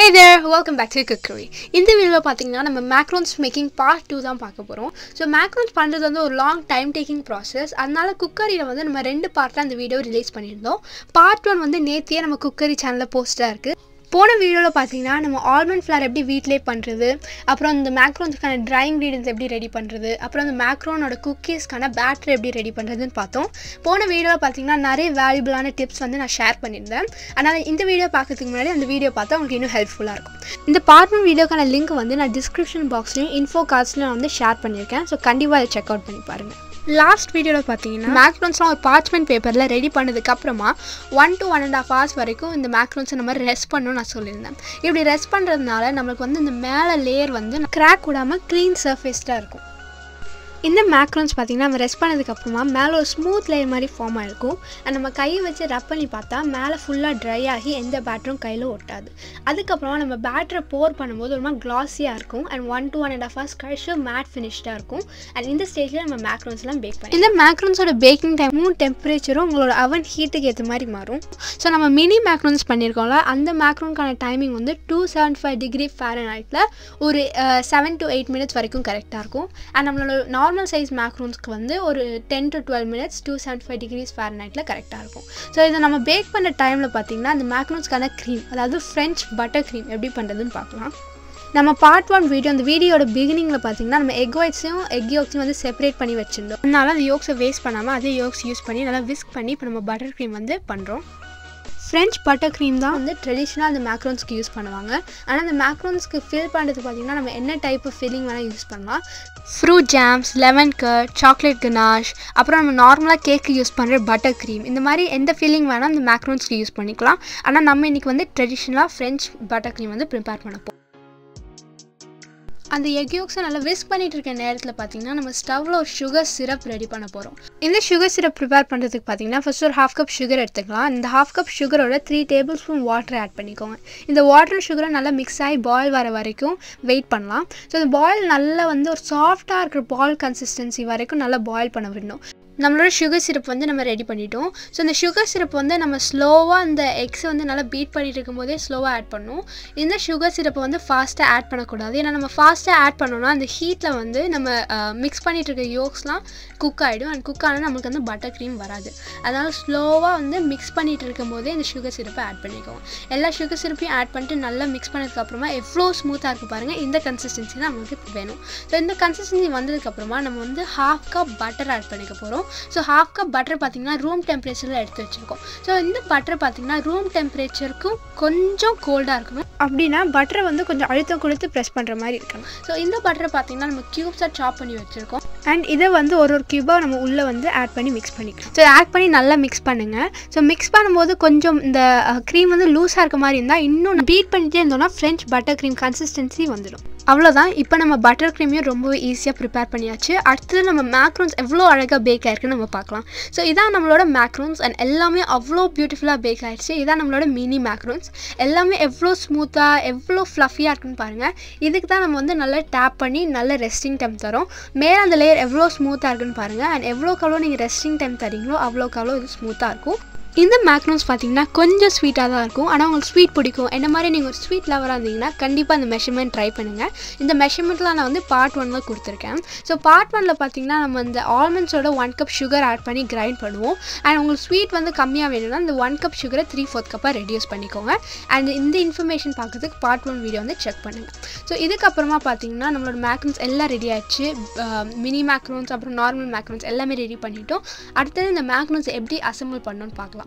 Hey there, welcome back to CooCurry. In this video, we macarons making part 2. So macarons is a long time taking process. That's CooCurry we two parts of the video release. Part 1 is CooCurry channel post. போன வீடியோல பாத்தீங்கன்னா நம்ம almond flour எப்படி வீட்லயே பண்றது, அப்புறம் அந்த மேக்ரோன்ஸ்க்கான dry ingredients எப்படி ரெடி பண்றது, அப்புறம் அந்த மேக்ரோனோட குக்கீஸ்க்கான பேட்டர் எப்படி ரெடி பண்றதுன்னு பார்த்தோம். போன வீடியோல பாத்தீங்கன்னா நிறைய வேல்யூபிளான டிப்ஸ் நான் ஷேர் பண்ணிருந்தேன். அதனால இந்த வீடியோ பார்க்கிறதுக்கு முன்னாடி அந்த வீடியோ பார்த்தா உங்களுக்கு இன்னும் ஹெல்ப்ஃபுல்லா இருக்கும். இந்த பார்ட் 1 வீடியோக்கான லிங்க் நான் டிஸ்கிரிப்ஷன் பாக்ஸ்லயும் இன்ஃபோ கார்ட்ஸ்லயும் ஷேர் பண்ணிருக்கேன். சோ கண்டிப்பா அதை செக் அவுட் பண்ணி பாருங்க. Last video la pathina macarons la parchment paper la ready pannadukku apprama 1 to 1.5 hours varaikum indha macarons nama rest pannonu na sollirunden. Ipdi rest pandradnala namakku indha mela layer crack udama clean surface la irukum. இந்த macarons பாத்தீங்கன்னா நம்ம rest பண்ணதுக்கு அப்புறமா மேல ஒரு smooth layer மாதிரி form ஆயிருக்கும். And நம்ம கையை வச்சு ரப் பண்ணி பார்த்தா மேலே ஃபுல்லாக ட்ரை ஆகி எந்த பேட்டரும் கையில் ஒட்டாது. அதுக்கப்புறமா நம்ம பேட்டரை போர் பண்ணும்போது ஒரு மாதிரி கிளாஸியாக இருக்கும். அண்ட் 1 to 1.5 hours கழிச்சு மேட் ஃபினிஷ்டாக இருக்கும். அண்ட் இந்த ஸ்டேஜில் நம்ம மேக்ரோன்ஸ்லாம் பேக் பண்ணி இந்த மேக்ரோன்ஸோட பேக்கிங் டைமும் டெம்பரேச்சரும் உங்களோட அவன் ஹீட்டுக்கு ஏற்ற மாதிரி மாறும். ஸோ நம்ம மினி மேக்ரோன்ஸ் பண்ணியிருக்கோம்ல, அந்த மேக்ரோனுக்கான டைமிங் 275 டிகிரி ஃபாரன்ஹைட்டில் ஒரு 7 to 8 minutes வரைக்கும் கரெக்டாக இருக்கும். அண்ட் நம்மளோட நார்மல் சைஸ் மேக்ரோன்ஸ்க்கு ஒரு 10 to 12 minutes 275 degrees Fahrenheit கரெக்டாக இருக்கும். ஸோ இதை நம்ம பேக் பண்ணுற டைமில் பார்த்தீங்கன்னா அந்த மேக்ரோன்ஸ்க்கான க்ரீம், அதாவது ஃப்ரெஞ்ச் பட்டர் க்ரீம் எப்படி பண்ணுறதுன்னு பார்க்கலாம். நம்ம பார்ட் 1 வீடியோ அந்த வீடியோட பிகினிங்கில் பார்த்தீங்கன்னா நம்ம எக் ஒயிட்ஸையும் எக் யோக்ஸையும் செப்பரேட் பண்ணி வச்சுருந்தோம். அதனால அந்த யோக்ஸை வேஸ்ட் பண்ணாமல் அதே யோக்ஸ் யூஸ் பண்ணி நல்லா விஸ்க் பண்ணி இப்போ நம்ம பட்டர் க்ரீம் பண்ணுறோம். ஃப்ரெஞ்ச் பட்டர் க்ரீம் தான் ட்ரெடிஷ்னலாக அந்த மேக்ரோன்ஸ்க்கு யூஸ் பண்ணுவாங்க. ஆனால் அந்த மேக்ரோன்ஸ்க்கு ஃபில் பண்ணுறது பார்த்திங்கன்னா நம்ம என்ன டைப் ஆஃப் ஃபில்லிங் வேணால் யூஸ் பண்ணலாம். Fruit jams, lemon curd, chocolate ganache, அப்புறம் நம்ம நார்மலாக கேக்கு யூஸ் பண்ணுற பட்டர் க்ரீம், இந்த மாதிரி எந்த ஃபில்லிங் வேணால் அந்த மேக்ரோன்ஸ்க்கு யூஸ் பண்ணிக்கலாம். ஆனால் நம்ம இன்றைக்கி ட்ரெடிஷ்னலாக ஃப்ரெஞ்ச் பட்டர் க்ரீம் ப்ரிப்பேர் பண்ணப்போம். அந்த எக் யோக்ஸை நல்லா விஸ்க் பண்ணிட்டு இருக்க நேரத்தில் பார்த்தீங்கன்னா நம்ம ஸ்டவ்வில் ஒரு சுகர் சிரப் ரெடி பண்ண போகிறோம். இந்த சுகர் சிரப் ப்ரிப்பேர் பண்ணுறதுக்கு பார்த்தீங்கன்னா ஃபர்ஸ்ட் ஒரு 1/2 கப் சுகர் எடுத்துக்கலாம். இந்த 1/2 கப் சுகரோட 3 டேபிள் ஸ்பூன் வாட்டர் ஆட் பண்ணிக்கோங்க. இந்த வாட்டர் சுகரை நல்லா மிக்ஸ் ஆகி பாயில் வர வரைக்கும் வெயிட் பண்ணலாம். ஸோ இந்த பாயில் நல்லா ஒரு சாஃப்டாக இருக்கிற பாயில் கன்சிஸ்டன்சி வரைக்கும் நல்லா பாயில் பண்ண விடணும். நம்மளோட சுகர் சிரப் நம்ம ரெடி பண்ணிட்டோம். ஸோ இந்த சுகர் சிரப் நம்ம ஸ்லோவாக அந்த எக்ஸை நல்லா பீட் பண்ணிட்டு இருக்கும்போதே ஸ்லோவாக ஆட் பண்ணணும். இந்த சுகர் சிரப்பை ஃபாஸ்ட்டாக ஆட் பண்ணக்கூடாது. ஏன்னா நம்ம ஃபாஸ்ட்டாக ஆட் பண்ணோம்னா அந்த ஹீட்டில் நம்ம மிக்ஸ் பண்ணிட்டு இருக்க யோக்ஸ்லாம் குக் ஆகிடும். அண்ட் குக் ஆனால் நம்மளுக்கு பட்டர் க்ரீம் வராது. அதனால் ஸ்லோவாக மிக்ஸ் பண்ணிட்டு இருக்கும் போதே இந்த சுகர் சிரப்பை ஆட் பண்ணிக்கோங்க. எல்லா சுகர் சிரப்பையும் ஆட் பண்ணிட்டு நல்லா மிக்ஸ் பண்ணதுக்கப்புறமா எவ்வளோ ஸ்மூத்தாக இருக்குது பாருங்கள். இந்த கன்சிஸ்டன்சி தான் நம்மளுக்கு வேணும். ஸோ இந்த கன்சிஸ்டன்சி வந்ததுக்கப்புறமா நம்ம 1/2 கப் பட்டர் ஆட் பண்ணிக்க போகிறோம். ஸோ 1/2 கப் பட்டர் பார்த்தீங்கன்னா ரூம் டெம்பரேச்சரில் எடுத்து வச்சுருக்கோம். ஸோ இந்த பட்டர் பார்த்தீங்கன்னா ரூம் டெம்பரேச்சருக்கும் கொஞ்சம் கோல்டாக இருக்கும். அப்படின்னா பட்டரை கொஞ்சம் அழுத்தம் கொடுத்து ப்ரெஸ் பண்ணுற மாதிரி இருக்கணும். ஸோ இந்த பட்டரை பார்த்தீங்கன்னா நம்ம க்யூப்ஸாக சாப் பண்ணி வச்சுருக்கோம். அண்ட் இதை ஒரு க்யூபாக நம்ம உள்ளே ஆட் பண்ணி மிக்ஸ் பண்ணிக்கலாம். ஸோ ஆட் பண்ணி நல்லா மிக்ஸ் பண்ணுங்கள். ஸோ மிக்ஸ் பண்ணும்போது கொஞ்சம் இந்த க்ரீம் லூஸாக இருக்க மாதிரி இருந்தால் இன்னும் பீட் பண்ணிகிட்டே இருந்தோம்னா ஃப்ரெஞ்ச் பட்டர் க்ரீம் கன்சிஸ்டன்சி வந்துடும். அவ்வளோதான். இப்போ நம்ம பட்டர் க்ரீமையும் ரொம்ப ஈஸியாக ப்ரிப்பேர் பண்ணியாச்சு. அடுத்தது நம்ம மேக்ரோன்ஸ் எவ்வளோ அழகாக பேக் ஆகிருக்குன்னு நம்ம பார்க்கலாம். ஸோ இதான் நம்மளோட மேக்ரோன்ஸ். அண்ட் எல்லாமே அவ்வளோ பியூட்டிஃபுல்லாக பேக் ஆகிடுச்சு. இதான் நம்மளோட மினி மேக்ரோன்ஸ். எல்லாமே எவ்வளோ ஸ்மூத்தாக எவ்வளோ ஃப்ளஃபியாக இருக்குன்னு பாருங்கள். இதுக்கு தான் நம்ம நல்லா டேப் பண்ணி நல்ல ரெஸ்டிங் டைம் தரோம். மேலே அந்த லேயர் எவ்வளோ ஸ்மூத்தாக இருக்குன்னு பாருங்கள். அண்ட் எவ்வளோக்கவ்வளோ நீங்கள் ரெஸ்டிங் டைம் தரீங்களோ அவ்வளோக்கவ்வளோ இது ஸ்மூத்தாக இருக்கும். இந்த மேக்ரோன்ஸ் பார்த்தீங்கன்னா கொஞ்சம் ஸ்வீட்டாக தான் இருக்கும். ஆனால் உங்களுக்கு ஸ்வீட் பிடிக்கும் என்ன மாதிரி நீங்கள் ஒரு ஸ்வீட் லவராக இருந்தீங்கன்னா கண்டிப்பாக அந்த மெஷர்மெண்ட் ட்ரை பண்ணுங்கள். இந்த மெஷர்மெண்ட்லாம் நான் பார்ட் 1ல் கொடுத்துருக்கேன். ஸோ பார்ட் 1ல் பார்த்தீங்கன்னா நம்ம இந்த ஆல்மண்ட்ஸோட 1 கப் சுகர் ஆட் பண்ணி கிரைண்ட் பண்ணுவோம். அண்ட் உங்களுக்கு ஸ்வீட் கம்மியாக வேணும்னா இந்த 1 கப் சுகரை 3/4 கப்பாக ரெடியூஸ் பண்ணிக்கோங்க. அண்ட் இந்த இன்ஃபர்மேஷன் பார்க்குறதுக்கு பார்ட் 1 வீடியோ செக் பண்ணுங்கள். ஸோ இதுக்கப்புறமா பார்த்தீங்கன்னா நம்மளோட மேக்ரோன்ஸ் எல்லாம் ரெடி ஆகிடுச்சு. மினி மேக்ரோன்ஸ் அப்புறம் நார்மல் மேக்ரோன்ஸ் எல்லாமே ரெடி பண்ணிட்டோம். அடுத்தது இந்த மேக்ரோன்ஸ் எப்படி அசம்பிள் பண்ணணும்னு பார்க்கலாம்.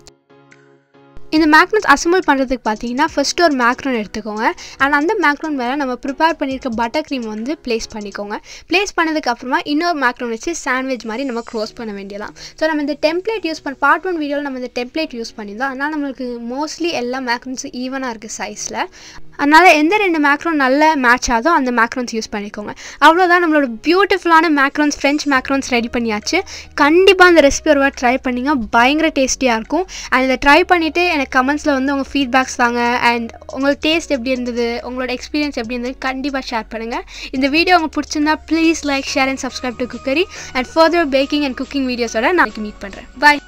இந்த மேக்ரோன்ஸ் அசம்பிள் பண்ணுறதுக்கு பார்த்தீங்கன்னா ஃபஸ்ட்டு ஒரு மேக்ரோன் எடுத்துக்கோங்க. அண்ட் அந்த மேக்ரோன் மேலே நம்ம ப்ரிப்பேர் பண்ணியிருக்க பட்டர் க்ரீம் ப்ளேஸ் பண்ணிக்கோங்க. ப்ளேஸ் பண்ணதுக்கப்புறமா இன்னொரு மேக்ரோன் வச்சு சாண்ட்விச் மாதிரி நம்ம க்ளோஸ் பண்ண வேண்டியதான். ஸோ நம்ம இந்த டெம்ப்ளேட் யூஸ் பண்ண பார்ட் 1 வீடியோவில் நம்ம இந்த டெம்ப்ளேட் யூஸ் பண்ணியிருந்தோம். அதனால் நம்மளுக்கு மோஸ்ட்லி எல்லா மேக்ரோன்ஸும் ஈவனாக இருக்குது சைஸில். அதனால் எந்த 2 மேக்ரோன் நல்ல மேட்ச் ஆதோ அந்த மேக்ரோன்ஸ் யூஸ் பண்ணிக்கோங்க. அவ்வளோதான். நம்மளோட பியூட்டிஃபுல்லான மேக்ரோன்ஸ் ஃப்ரெஞ்ச் மேக்ரோன்ஸ் ரெடி பண்ணியாச்சு. கண்டிப்பாக அந்த ரெசிபி ஒருவாக ட்ரை பண்ணிங்க. பயங்கர டேஸ்டியாக இருக்கும். அண்ட் இதை ட்ரை பண்ணிவிட்டு எனக்கு கமெண்ட்ஸில் உங்கள் ஃபீட்பேக்ஸ் தாங்க. அண்ட் உங்களோட டேஸ்ட் எப்படி இருந்தது, உங்களோட எக்ஸ்பீரியன்ஸ் எப்படி இருந்தது கண்டிப்பாக ஷேர் பண்ணுங்கள். இந்த வீடியோ உங்களுக்கு பிடிச்சிருந்தா please like, share and subscribe to CooCurry. And further baking and cooking வீடியோஸோட நான் மீட் பண்ணுறேன். பாய்.